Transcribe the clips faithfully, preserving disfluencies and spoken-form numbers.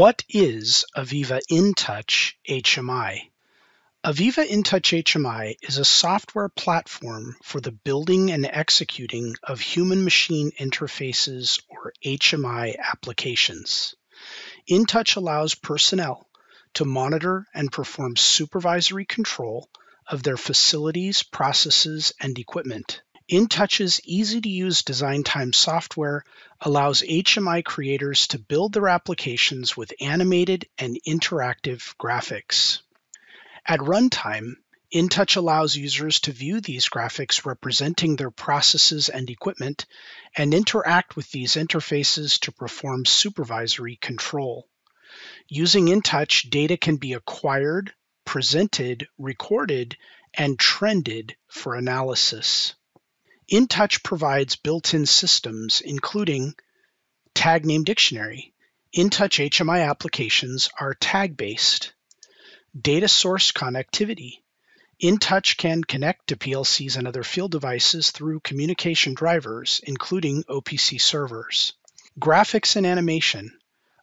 What is AVEVA InTouch H M I? AVEVA InTouch H M I is a software platform for the building and executing of human-machine interfaces, or H M I, applications. InTouch allows personnel to monitor and perform supervisory control of their facilities, processes, and equipment. InTouch's easy-to-use design time software allows H M I creators to build their applications with animated and interactive graphics. At runtime, InTouch allows users to view these graphics representing their processes and equipment and interact with these interfaces to perform supervisory control. Using InTouch, data can be acquired, presented, recorded, and trended for analysis. InTouch provides built-in systems, including tag name dictionary. InTouch H M I applications are tag-based. Data source connectivity. InTouch can connect to P L Cs and other field devices through communication drivers, including O P C servers. Graphics and animation.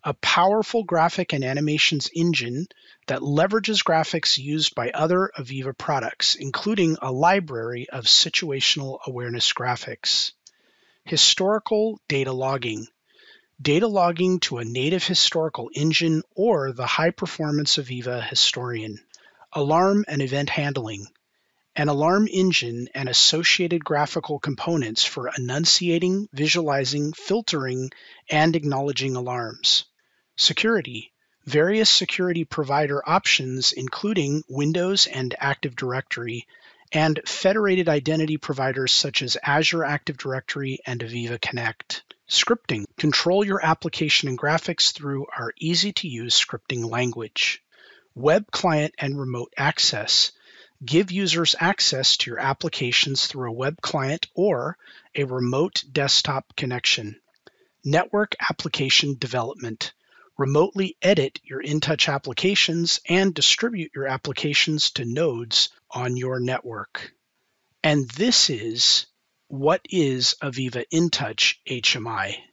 A powerful graphic and animations engine that leverages graphics used by other AVEVA products, including a library of situational awareness graphics. Historical data logging. Data logging to a native historical engine or the high-performance AVEVA historian. Alarm and event handling. An alarm engine and associated graphical components for enunciating, visualizing, filtering, and acknowledging alarms. Security. Various security provider options, including Windows and Active Directory, and federated identity providers such as Azure Active Directory and AVEVA Connect. Scripting. Control your application and graphics through our easy-to-use scripting language. Web client and remote access. Give users access to your applications through a web client or a remote desktop connection. Network application development. Remotely edit your InTouch applications and distribute your applications to nodes on your network. And this is what is AVEVA InTouch H M I.